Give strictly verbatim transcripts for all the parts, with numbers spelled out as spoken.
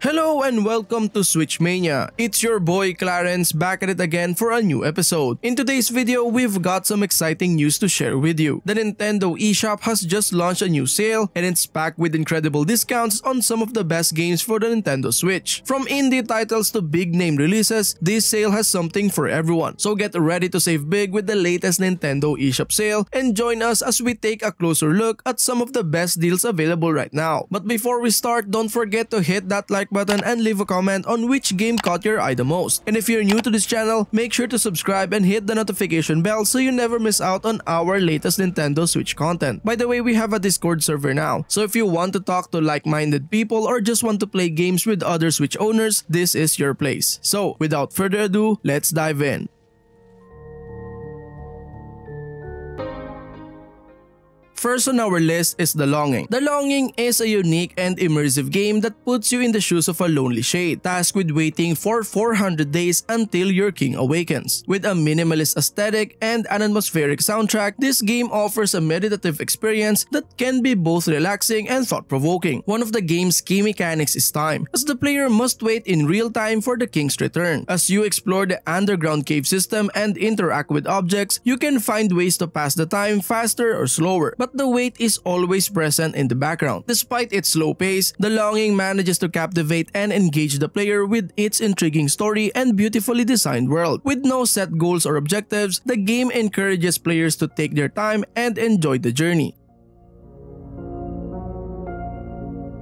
Hello and welcome to Switch Mania. It's your boy Clarence back at it again for a new episode. In today's video, we've got some exciting news to share with you. The Nintendo eShop has just launched a new sale and it's packed with incredible discounts on some of the best games for the Nintendo Switch. From indie titles to big name releases, this sale has something for everyone. So get ready to save big with the latest Nintendo eShop sale and join us as we take a closer look at some of the best deals available right now. But before we start, don't forget to hit that like button and leave a comment on which game caught your eye the most. And if you're new to this channel, make sure to subscribe and hit the notification bell so you never miss out on our latest Nintendo Switch content. By the way, we have a Discord server now, so if you want to talk to like-minded people or just want to play games with other Switch owners, this is your place. So without further ado, let's dive in. First on our list is The Longing. The Longing is a unique and immersive game that puts you in the shoes of a lonely shade, tasked with waiting for four hundred days until your king awakens. With a minimalist aesthetic and an atmospheric soundtrack, this game offers a meditative experience that can be both relaxing and thought-provoking. One of the game's key mechanics is time, as the player must wait in real time for the king's return. As you explore the underground cave system and interact with objects, you can find ways to pass the time faster or slower. But the wait is always present in the background. Despite its slow pace, The Longing manages to captivate and engage the player with its intriguing story and beautifully designed world. With no set goals or objectives, the game encourages players to take their time and enjoy the journey.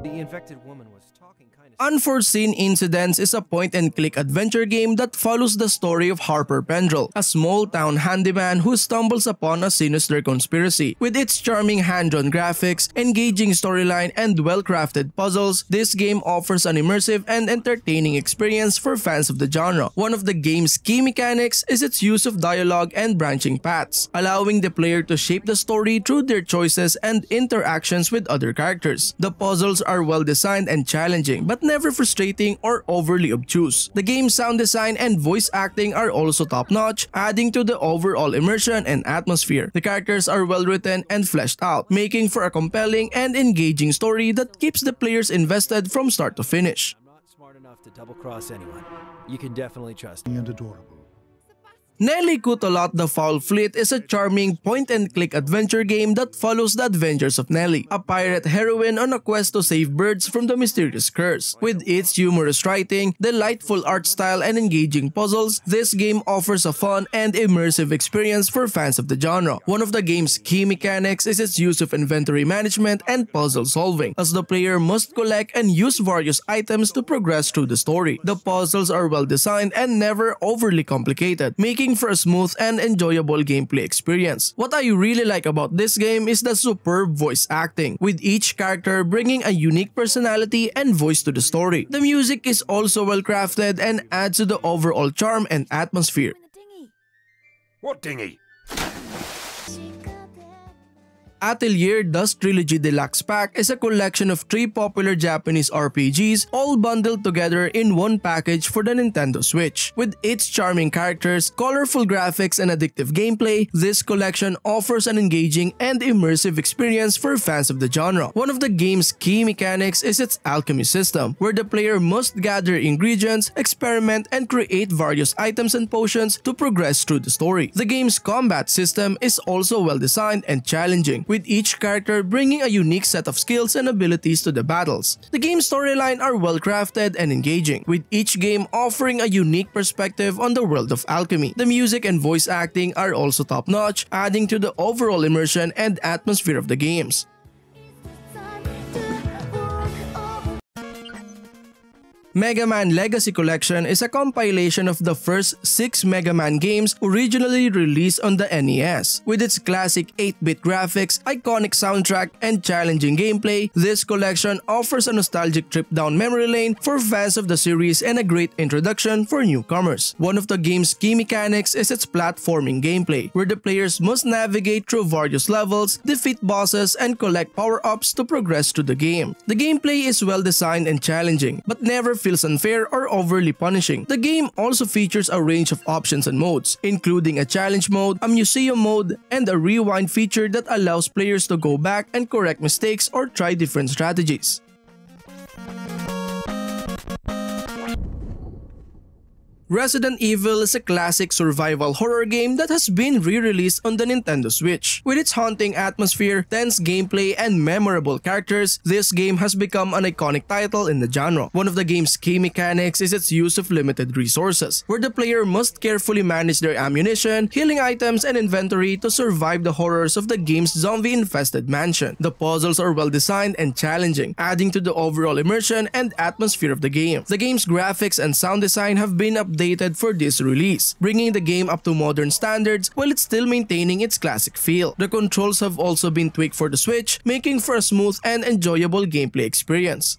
The infected woman was talking kind of... Unforeseen Incidents is a point-and-click adventure game that follows the story of Harper Pendrell, a small-town handyman who stumbles upon a sinister conspiracy. With its charming hand-drawn graphics, engaging storyline, and well-crafted puzzles, this game offers an immersive and entertaining experience for fans of the genre. One of the game's key mechanics is its use of dialogue and branching paths, allowing the player to shape the story through their choices and interactions with other characters. The puzzles are well-designed and challenging, but never frustrating or overly obtuse. The game's sound design and voice acting are also top-notch, adding to the overall immersion and atmosphere. The characters are well-written and fleshed out, making for a compelling and engaging story that keeps the players invested from start to finish. I'm not smart enough to double-cross anyone. You can definitely trust me. And adorable. Nelly Cootalot: The Fowl Fleet is a charming point-and-click adventure game that follows the adventures of Nelly, a pirate heroine on a quest to save birds from the mysterious curse. With its humorous writing, delightful art style, and engaging puzzles, this game offers a fun and immersive experience for fans of the genre. One of the game's key mechanics is its use of inventory management and puzzle solving, as the player must collect and use various items to progress through the story. The puzzles are well-designed and never overly complicated, making for a smooth and enjoyable gameplay experience. What I really like about this game is the superb voice acting, with each character bringing a unique personality and voice to the story. The music is also well crafted and adds to the overall charm and atmosphere. What dinghy? Atelier Dusk Trilogy Deluxe Pack is a collection of three popular Japanese R P Gs all bundled together in one package for the Nintendo Switch. With its charming characters, colorful graphics, and addictive gameplay, this collection offers an engaging and immersive experience for fans of the genre. One of the game's key mechanics is its alchemy system, where the player must gather ingredients, experiment, and create various items and potions to progress through the story. The game's combat system is also well-designed and challenging, with each character bringing a unique set of skills and abilities to the battles. The game's storyline are well-crafted and engaging, with each game offering a unique perspective on the world of alchemy. The music and voice acting are also top-notch, adding to the overall immersion and atmosphere of the games. Mega Man Legacy Collection is a compilation of the first six Mega Man games originally released on the N E S. With its classic eight-bit graphics, iconic soundtrack, and challenging gameplay, this collection offers a nostalgic trip down memory lane for fans of the series and a great introduction for newcomers. One of the game's key mechanics is its platforming gameplay, where the players must navigate through various levels, defeat bosses, and collect power-ups to progress through the game. The gameplay is well-designed and challenging, but never feels unfair or overly punishing. The game also features a range of options and modes, including a challenge mode, a museum mode, and a rewind feature that allows players to go back and correct mistakes or try different strategies. Resident Evil is a classic survival horror game that has been re-released on the Nintendo Switch. With its haunting atmosphere, tense gameplay, and memorable characters, this game has become an iconic title in the genre. One of the game's key mechanics is its use of limited resources, where the player must carefully manage their ammunition, healing items, and inventory to survive the horrors of the game's zombie-infested mansion. The puzzles are well-designed and challenging, adding to the overall immersion and atmosphere of the game. The game's graphics and sound design have been updated for this release, bringing the game up to modern standards while it's still maintaining its classic feel. The controls have also been tweaked for the Switch, making for a smooth and enjoyable gameplay experience.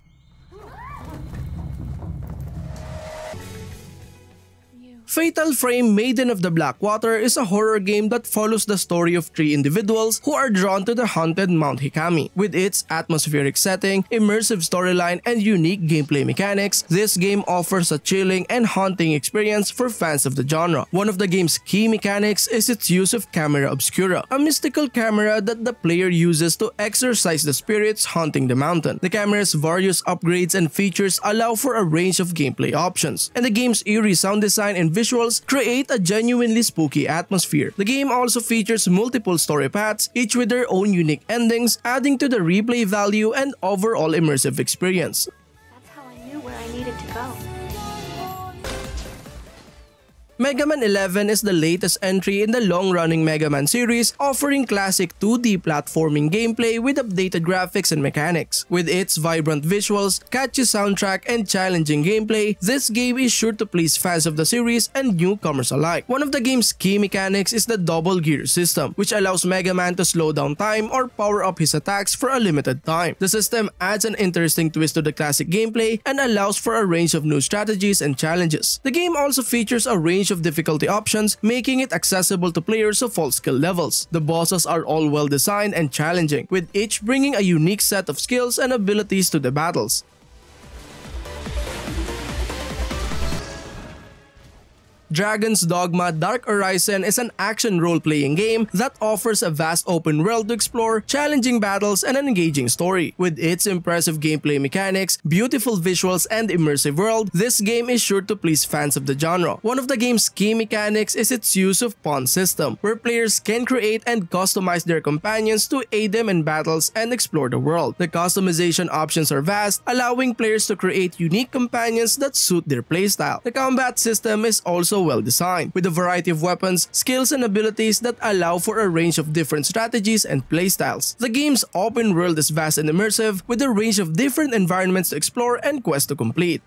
Fatal Frame: Maiden of the Black Water is a horror game that follows the story of three individuals who are drawn to the haunted Mount Hikami. With its atmospheric setting, immersive storyline, and unique gameplay mechanics, this game offers a chilling and haunting experience for fans of the genre. One of the game's key mechanics is its use of Camera Obscura, a mystical camera that the player uses to exorcise the spirits haunting the mountain. The camera's various upgrades and features allow for a range of gameplay options, and the game's eerie sound design and visuals create a genuinely spooky atmosphere. The game also features multiple story paths, each with their own unique endings, adding to the replay value and overall immersive experience. That's how I knew where I needed to go. Mega Man eleven is the latest entry in the long-running Mega Man series, offering classic two D platforming gameplay with updated graphics and mechanics. With its vibrant visuals, catchy soundtrack, and challenging gameplay, this game is sure to please fans of the series and newcomers alike. One of the game's key mechanics is the double gear system, which allows Mega Man to slow down time or power up his attacks for a limited time. The system adds an interesting twist to the classic gameplay and allows for a range of new strategies and challenges. The game also features a range of difficulty options, making it accessible to players of all skill levels. The bosses are all well designed and challenging, with each bringing a unique set of skills and abilities to the battles. Dragon's Dogma: Dark Arisen is an action role-playing game that offers a vast open world to explore, challenging battles, and an engaging story. With its impressive gameplay mechanics, beautiful visuals, and immersive world, this game is sure to please fans of the genre. One of the game's key mechanics is its use of pawn system, where players can create and customize their companions to aid them in battles and explore the world. The customization options are vast, allowing players to create unique companions that suit their playstyle. The combat system is also well designed, with a variety of weapons, skills, and abilities that allow for a range of different strategies and playstyles. The game's open world is vast and immersive, with a range of different environments to explore and quests to complete.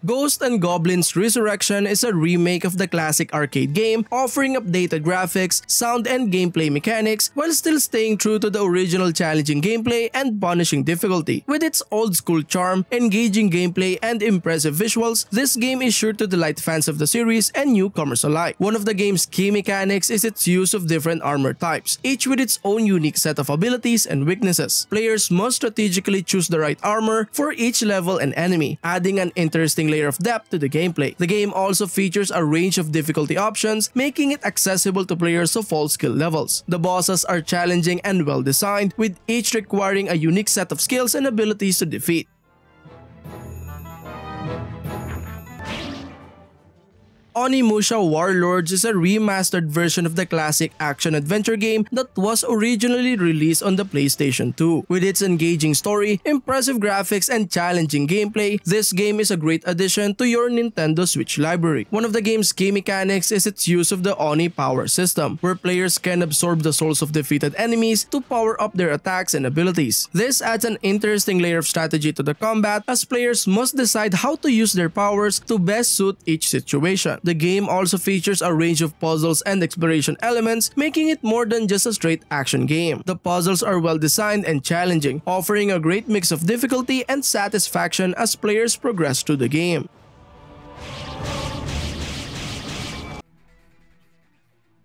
Ghosts 'n Goblins Resurrection is a remake of the classic arcade game, offering updated graphics, sound, and gameplay mechanics while still staying true to the original challenging gameplay and punishing difficulty. With its old-school charm, engaging gameplay, and impressive visuals, this game is sure to delight fans of the series and newcomers alike. One of the game's key mechanics is its use of different armor types, each with its own unique set of abilities and weaknesses. Players must strategically choose the right armor for each level and enemy, adding an interesting layer of depth to the gameplay. The game also features a range of difficulty options, making it accessible to players of all skill levels. The bosses are challenging and well designed, with each requiring a unique set of skills and abilities to defeat. Onimusha Warlords is a remastered version of the classic action-adventure game that was originally released on the PlayStation two. With its engaging story, impressive graphics, and challenging gameplay, this game is a great addition to your Nintendo Switch library. One of the game's key mechanics is its use of the Oni power system, where players can absorb the souls of defeated enemies to power up their attacks and abilities. This adds an interesting layer of strategy to the combat, as players must decide how to use their powers to best suit each situation. The game also features a range of puzzles and exploration elements, making it more than just a straight action game. The puzzles are well designed and challenging, offering a great mix of difficulty and satisfaction as players progress through the game.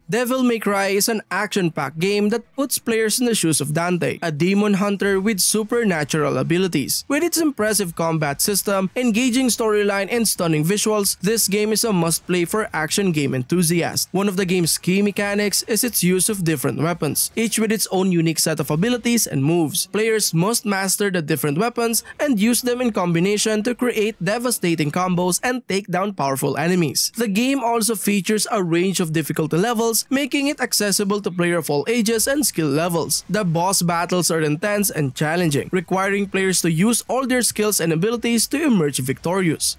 Devil May Cry is an action-packed game that puts players in the shoes of Dante, a demon hunter with supernatural abilities. With its impressive combat system, engaging storyline, and stunning visuals, this game is a must-play for action game enthusiasts. One of the game's key mechanics is its use of different weapons, each with its own unique set of abilities and moves. Players must master the different weapons and use them in combination to create devastating combos and take down powerful enemies. The game also features a range of difficulty levels, making it accessible to players of all ages and skill levels. The boss battles are intense and challenging, requiring players to use all their skills and abilities to emerge victorious.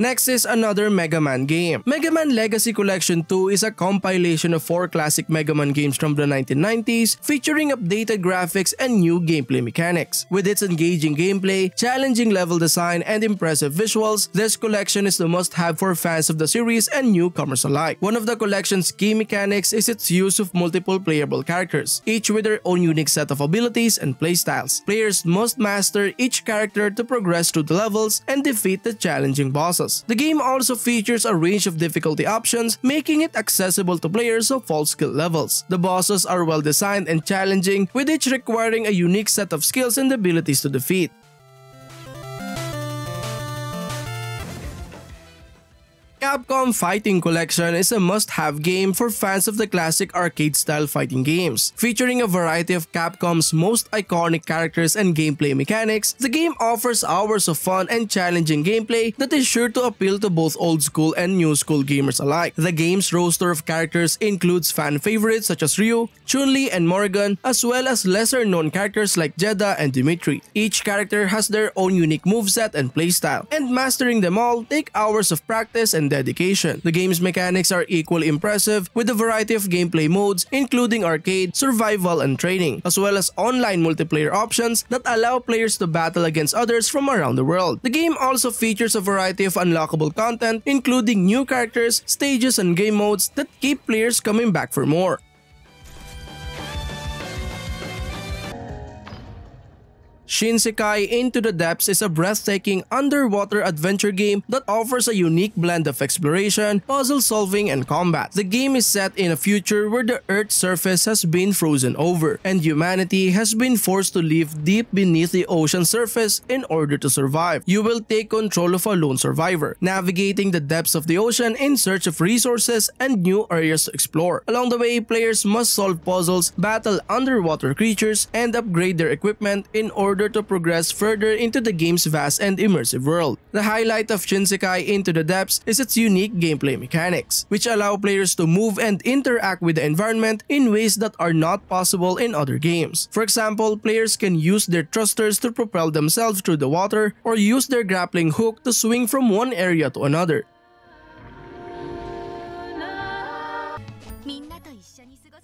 Next is another Mega Man game. Mega Man Legacy Collection two is a compilation of four classic Mega Man games from the nineteen nineties, featuring updated graphics and new gameplay mechanics. With its engaging gameplay, challenging level design, and impressive visuals, this collection is the must-have for fans of the series and newcomers alike. One of the collection's key mechanics is its use of multiple playable characters, each with their own unique set of abilities and playstyles. Players must master each character to progress through the levels and defeat the challenging bosses. The game also features a range of difficulty options, making it accessible to players of all skill levels. The bosses are well designed and challenging, with each requiring a unique set of skills and abilities to defeat. Capcom Fighting Collection is a must-have game for fans of the classic arcade-style fighting games. Featuring a variety of Capcom's most iconic characters and gameplay mechanics, the game offers hours of fun and challenging gameplay that is sure to appeal to both old-school and new-school gamers alike. The game's roster of characters includes fan favorites such as Ryu, Chun-Li, and Morrigan, as well as lesser-known characters like Jedha and Dimitri. Each character has their own unique moveset and playstyle, and mastering them all take hours of practice and dedication. Dedication. The game's mechanics are equally impressive, with a variety of gameplay modes including arcade, survival, and training, as well as online multiplayer options that allow players to battle against others from around the world. The game also features a variety of unlockable content including new characters, stages, and game modes that keep players coming back for more. Shinsekai Into the Depths is a breathtaking underwater adventure game that offers a unique blend of exploration, puzzle solving, and combat. The game is set in a future where the Earth's surface has been frozen over, and humanity has been forced to live deep beneath the ocean's surface in order to survive. You will take control of a lone survivor, navigating the depths of the ocean in search of resources and new areas to explore. Along the way, players must solve puzzles, battle underwater creatures, and upgrade their equipment in order to progress further into the game's vast and immersive world. The highlight of Shinsekai Into the Depths is its unique gameplay mechanics, which allow players to move and interact with the environment in ways that are not possible in other games. For example, players can use their thrusters to propel themselves through the water or use their grappling hook to swing from one area to another.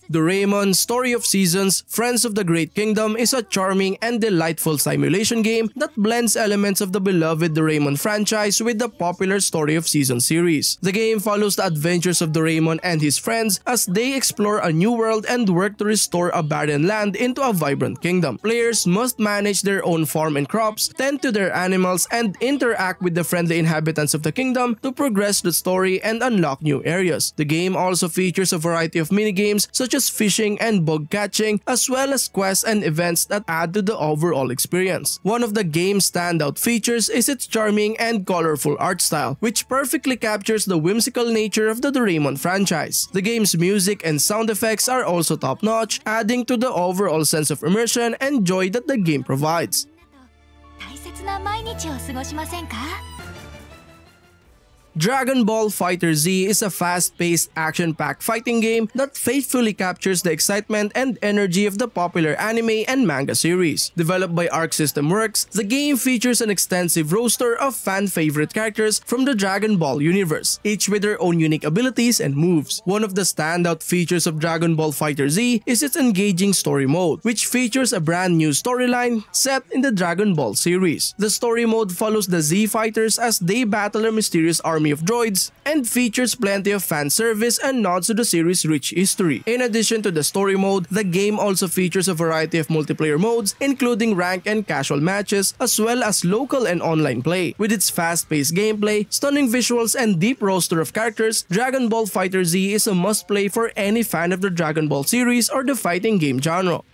Doraemon Story of Seasons, Friends of the Great Kingdom is a charming and delightful simulation game that blends elements of the beloved Doraemon franchise with the popular Story of Seasons series. The game follows the adventures of Doraemon and his friends as they explore a new world and work to restore a barren land into a vibrant kingdom. Players must manage their own farm and crops, tend to their animals, and interact with the friendly inhabitants of the kingdom to progress the story and unlock new areas. The game also features a variety of minigames such as fishing and bug catching, as well as quests and events that add to the overall experience. One of the game's standout features is its charming and colorful art style, which perfectly captures the whimsical nature of the Doraemon franchise. The game's music and sound effects are also top-notch, adding to the overall sense of immersion and joy that the game provides. Dragon Ball FighterZ is a fast-paced, action-packed fighting game that faithfully captures the excitement and energy of the popular anime and manga series. Developed by Arc System Works, the game features an extensive roster of fan-favorite characters from the Dragon Ball universe, each with their own unique abilities and moves. One of the standout features of Dragon Ball FighterZ is its engaging story mode, which features a brand new storyline set in the Dragon Ball series. The story mode follows the Z Fighters as they battle a mysterious army army of droids, and features plenty of fan service and nods to the series' rich history. In addition to the story mode, the game also features a variety of multiplayer modes, including rank and casual matches, as well as local and online play. With its fast-paced gameplay, stunning visuals, and deep roster of characters, Dragon Ball FighterZ is a must-play for any fan of the Dragon Ball series or the fighting game genre.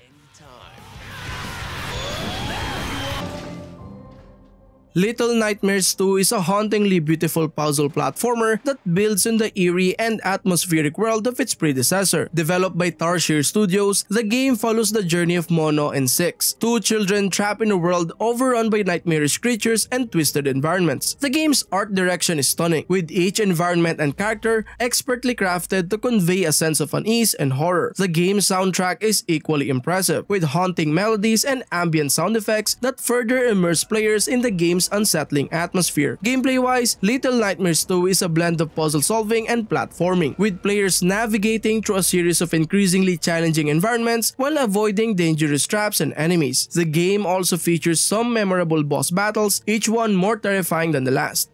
Little Nightmares two is a hauntingly beautiful puzzle platformer that builds on the eerie and atmospheric world of its predecessor. Developed by Tarsier Studios, the game follows the journey of Mono and Six, two children trapped in a world overrun by nightmarish creatures and twisted environments. The game's art direction is stunning, with each environment and character expertly crafted to convey a sense of unease and horror. The game's soundtrack is equally impressive, with haunting melodies and ambient sound effects that further immerse players in the game's unsettling atmosphere. Gameplay-wise, Little Nightmares two is a blend of puzzle solving and platforming, with players navigating through a series of increasingly challenging environments while avoiding dangerous traps and enemies. The game also features some memorable boss battles, each one more terrifying than the last.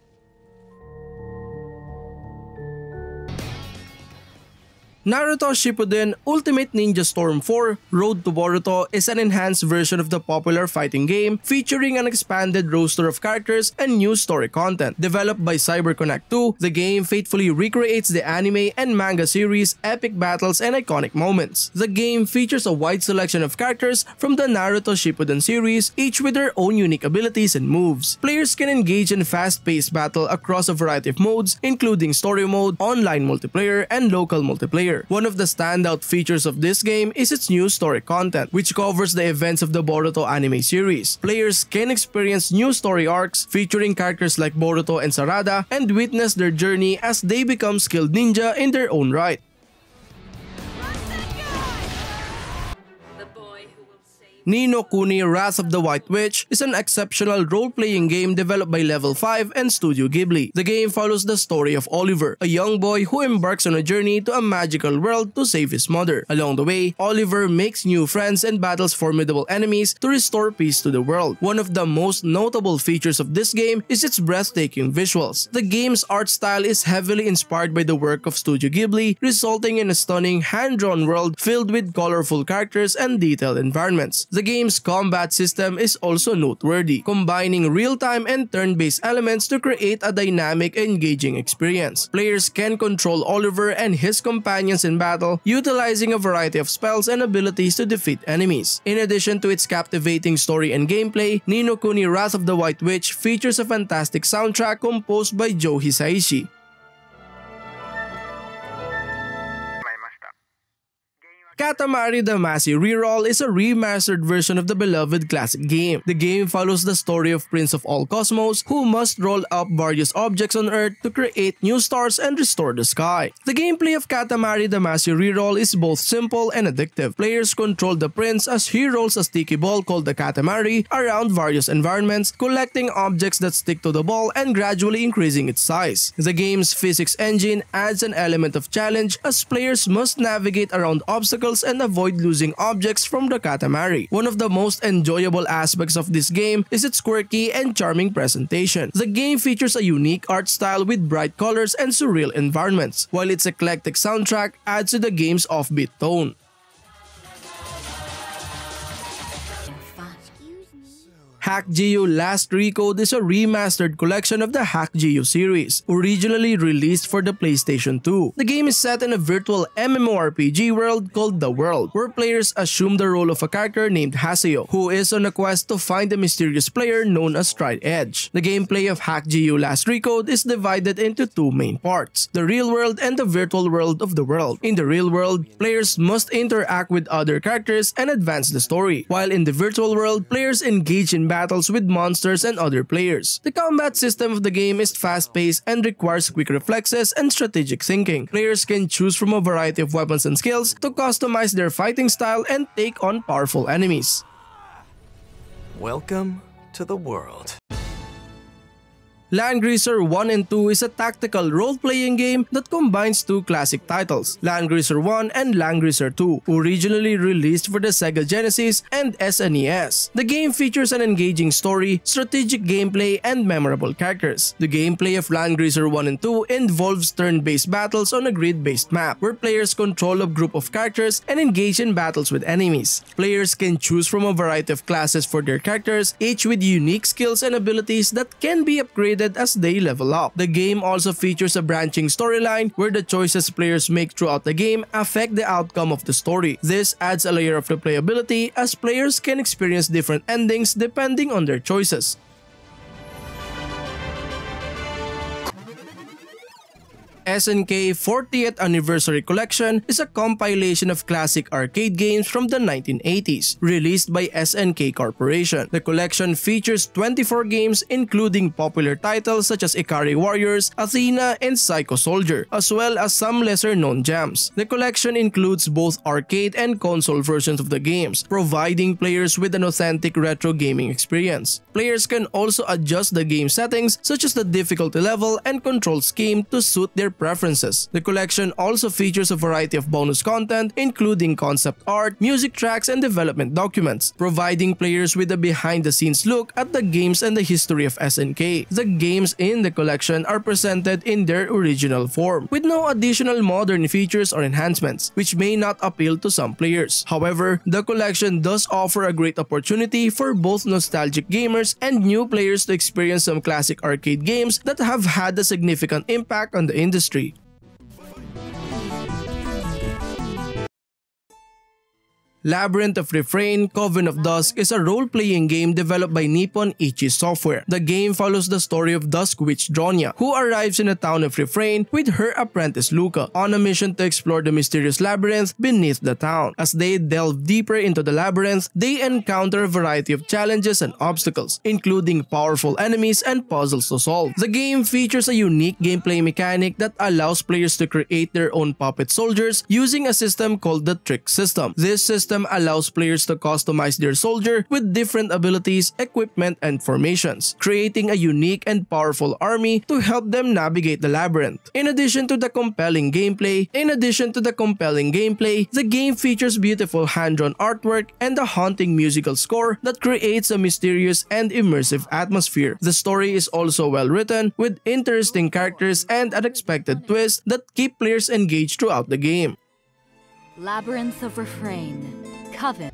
Naruto Shippuden Ultimate Ninja Storm four Road to Boruto is an enhanced version of the popular fighting game, featuring an expanded roster of characters and new story content. Developed by CyberConnect two, the game faithfully recreates the anime and manga series' epic battles and iconic moments. The game features a wide selection of characters from the Naruto Shippuden series, each with their own unique abilities and moves. Players can engage in fast-paced battle across a variety of modes, including story mode, online multiplayer, and local multiplayer. One of the standout features of this game is its new story content, which covers the events of the Boruto anime series. Players can experience new story arcs featuring characters like Boruto and Sarada, and witness their journey as they become skilled ninja in their own right. Ni no Kuni: Wrath of the White Witch is an exceptional role-playing game developed by Level five and Studio Ghibli. The game follows the story of Oliver, a young boy who embarks on a journey to a magical world to save his mother. Along the way, Oliver makes new friends and battles formidable enemies to restore peace to the world. One of the most notable features of this game is its breathtaking visuals. The game's art style is heavily inspired by the work of Studio Ghibli, resulting in a stunning hand-drawn world filled with colorful characters and detailed environments. The game's combat system is also noteworthy, combining real-time and turn-based elements to create a dynamic, engaging experience. Players can control Oliver and his companions in battle, utilizing a variety of spells and abilities to defeat enemies. In addition to its captivating story and gameplay, Ni no Kuni: Wrath of the White Witch features a fantastic soundtrack composed by Joe Hisaishi. Katamari Damacy Reroll is a remastered version of the beloved classic game. The game follows the story of Prince of All Cosmos, who must roll up various objects on Earth to create new stars and restore the sky. The gameplay of Katamari Damacy Reroll is both simple and addictive. Players control the prince as he rolls a sticky ball called the Katamari around various environments, collecting objects that stick to the ball and gradually increasing its size. The game's physics engine adds an element of challenge, as players must navigate around obstacles and avoid losing objects from the Katamari. One of the most enjoyable aspects of this game is its quirky and charming presentation. The game features a unique art style with bright colors and surreal environments, while its eclectic soundtrack adds to the game's offbeat tone. .hack//G U. Last Recode is a remastered collection of the .hack//G U series, originally released for the PlayStation two. The game is set in a virtual MMORPG world called The World, where players assume the role of a character named Haseo, who is on a quest to find a mysterious player known as Stride Edge. The gameplay of .hack//G U. Last Recode is divided into two main parts, the real world and the virtual world of The World. In the real world, players must interact with other characters and advance the story, while in the virtual world, players engage in battles battles with monsters and other players. The combat system of the game is fast-paced and requires quick reflexes and strategic thinking. Players can choose from a variety of weapons and skills to customize their fighting style and take on powerful enemies. Welcome to the world. Langrisser one and two is a tactical role-playing game that combines two classic titles, Langrisser one and Langrisser two, originally released for the Sega Genesis and S N E S. The game features an engaging story, strategic gameplay, and memorable characters. The gameplay of Langrisser one and two involves turn-based battles on a grid-based map, where players control a group of characters and engage in battles with enemies. Players can choose from a variety of classes for their characters, each with unique skills and abilities that can be upgraded as they level up. The game also features a branching storyline where the choices players make throughout the game affect the outcome of the story. This adds a layer of replayability as players can experience different endings depending on their choices. S N K fortieth Anniversary Collection is a compilation of classic arcade games from the nineteen eighties, released by S N K Corporation. The collection features twenty-four games including popular titles such as Ikari Warriors, Athena, and Psycho Soldier, as well as some lesser-known gems. The collection includes both arcade and console versions of the games, providing players with an authentic retro gaming experience. Players can also adjust the game settings such as the difficulty level and control scheme to suit their preferences. The collection also features a variety of bonus content including concept art, music tracks, and development documents, providing players with a behind-the-scenes look at the games and the history of S N K. The games in the collection are presented in their original form, with no additional modern features or enhancements, which may not appeal to some players. However, the collection does offer a great opportunity for both nostalgic gamers and new players to experience some classic arcade games that have had a significant impact on the industry. Street. Labyrinth of Refrain: Coven of Dusk is a role-playing game developed by Nippon Ichi Software. The game follows the story of Dusk Witch Dronya, who arrives in the town of Refrain with her apprentice Luca on a mission to explore the mysterious labyrinth beneath the town. As they delve deeper into the labyrinth, they encounter a variety of challenges and obstacles, including powerful enemies and puzzles to solve. The game features a unique gameplay mechanic that allows players to create their own puppet soldiers using a system called the Trick System. This system allows players to customize their soldier with different abilities, equipment, and formations, creating a unique and powerful army to help them navigate the labyrinth. In addition to the compelling gameplay, in addition to the compelling gameplay, the game features beautiful hand-drawn artwork and a haunting musical score that creates a mysterious and immersive atmosphere. The story is also well written, with interesting characters and unexpected twists that keep players engaged throughout the game. Labyrinth of Refrain, Coven.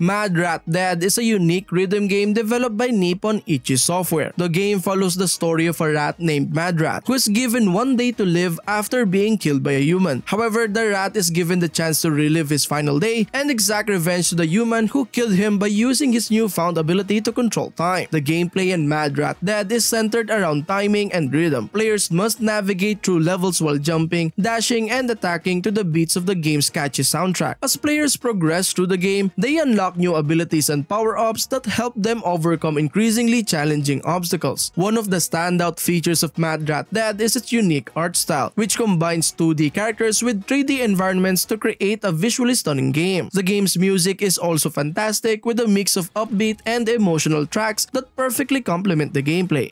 Mad Rat Dead is a unique rhythm game developed by Nippon Ichi Software. The game follows the story of a rat named Mad Rat, who is given one day to live after being killed by a human. However, the rat is given the chance to relive his final day and exact revenge to the human who killed him by using his newfound ability to control time. The gameplay in Mad Rat Dead is centered around timing and rhythm. Players must navigate through levels while jumping, dashing, and attacking to the beats of the game's catchy soundtrack. As players progress through the game, they unlock new abilities and power-ups that help them overcome increasingly challenging obstacles. One of the standout features of Mad Rat Dead is its unique art style, which combines two D characters with three D environments to create a visually stunning game. The game's music is also fantastic, with a mix of upbeat and emotional tracks that perfectly complement the gameplay.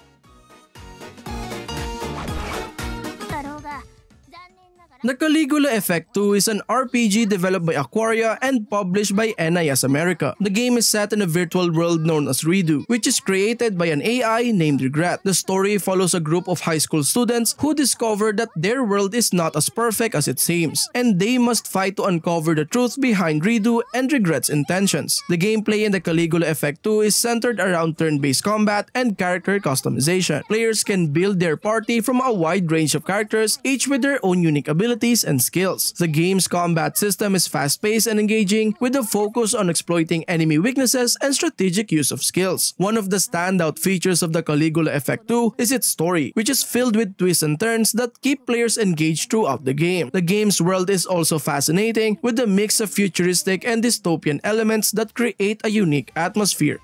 The Caligula Effect two is an R P G developed by Aquaria and published by N I S America. The game is set in a virtual world known as Redo, which is created by an A I named Regret. The story follows a group of high school students who discover that their world is not as perfect as it seems, and they must fight to uncover the truth behind Redo and Regret's intentions. The gameplay in The Caligula Effect two is centered around turn-based combat and character customization. Players can build their party from a wide range of characters, each with their own unique abilities and skills. The game's combat system is fast-paced and engaging, with a focus on exploiting enemy weaknesses and strategic use of skills. One of the standout features of The Caligula Effect two is its story, which is filled with twists and turns that keep players engaged throughout the game. The game's world is also fascinating, with a mix of futuristic and dystopian elements that create a unique atmosphere.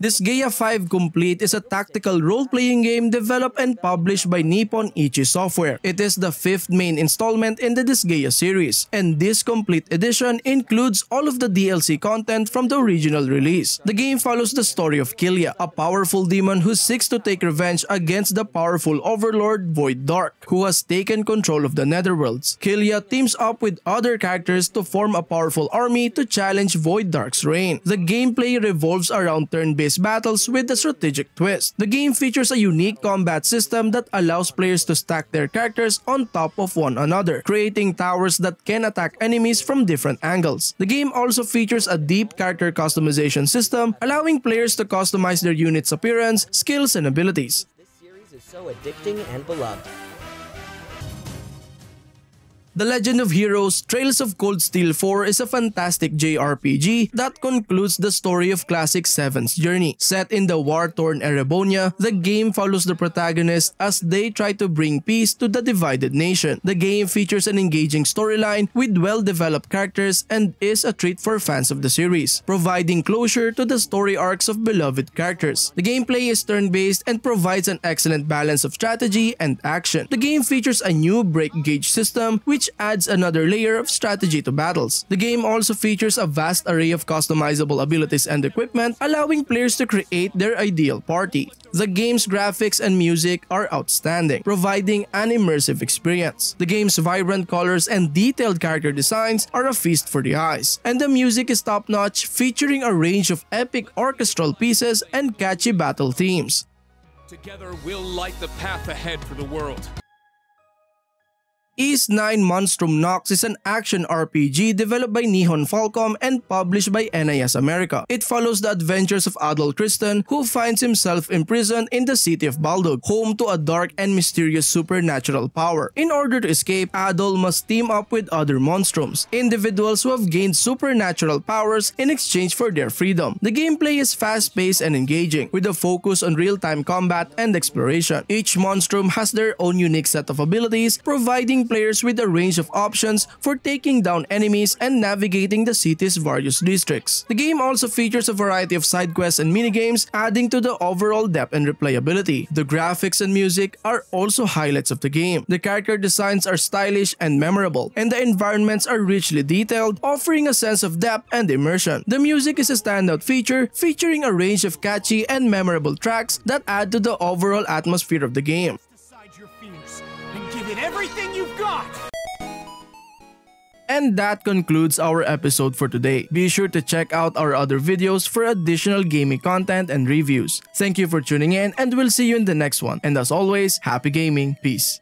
Disgaea five Complete is a tactical role-playing game developed and published by Nippon Ichi Software. It is the fifth main installment in the Disgaea series, and this complete edition includes all of the D L C content from the original release. The game follows the story of Killia, a powerful demon who seeks to take revenge against the powerful overlord Void Dark, who has taken control of the Netherworlds. Killia teams up with other characters to form a powerful army to challenge Void Dark's reign. The gameplay revolves around turn-based battles with a strategic twist. The game features a unique combat system that allows players to stack their characters on top of one another, creating towers that can attack enemies from different angles. The game also features a deep character customization system, allowing players to customize their unit's appearance, skills, and abilities. This series is so addicting and beloved. The Legend of Heroes Trails of Cold Steel four is a fantastic J R P G that concludes the story of Classic seven's journey. Set in the war-torn Erebonia, the game follows the protagonist as they try to bring peace to the divided nation. The game features an engaging storyline with well-developed characters and is a treat for fans of the series, providing closure to the story arcs of beloved characters. The gameplay is turn-based and provides an excellent balance of strategy and action. The game features a new break gauge system, which adds another layer of strategy to battles. The game also features a vast array of customizable abilities and equipment, allowing players to create their ideal party. The game's graphics and music are outstanding, providing an immersive experience. The game's vibrant colors and detailed character designs are a feast for the eyes, and the music is top-notch, featuring a range of epic orchestral pieces and catchy battle themes. Together we'll light the path ahead for the world. Ys nine Monstrum Nox is an action R P G developed by Nihon Falcom and published by N I S America. It follows the adventures of Adol Kristen, who finds himself imprisoned in the city of Baldog, home to a dark and mysterious supernatural power. In order to escape, Adol must team up with other Monstrums, individuals who have gained supernatural powers in exchange for their freedom. The gameplay is fast-paced and engaging, with a focus on real-time combat and exploration. Each Monstrum has their own unique set of abilities, providing players with a range of options for taking down enemies and navigating the city's various districts. The game also features a variety of side quests and minigames, adding to the overall depth and replayability. The graphics and music are also highlights of the game. The character designs are stylish and memorable, and the environments are richly detailed, offering a sense of depth and immersion. The music is a standout feature, featuring a range of catchy and memorable tracks that add to the overall atmosphere of the game. Give it everything you've got! And that concludes our episode for today. Be sure to check out our other videos for additional gaming content and reviews. Thank you for tuning in, and we'll see you in the next one. And as always, happy gaming. Peace.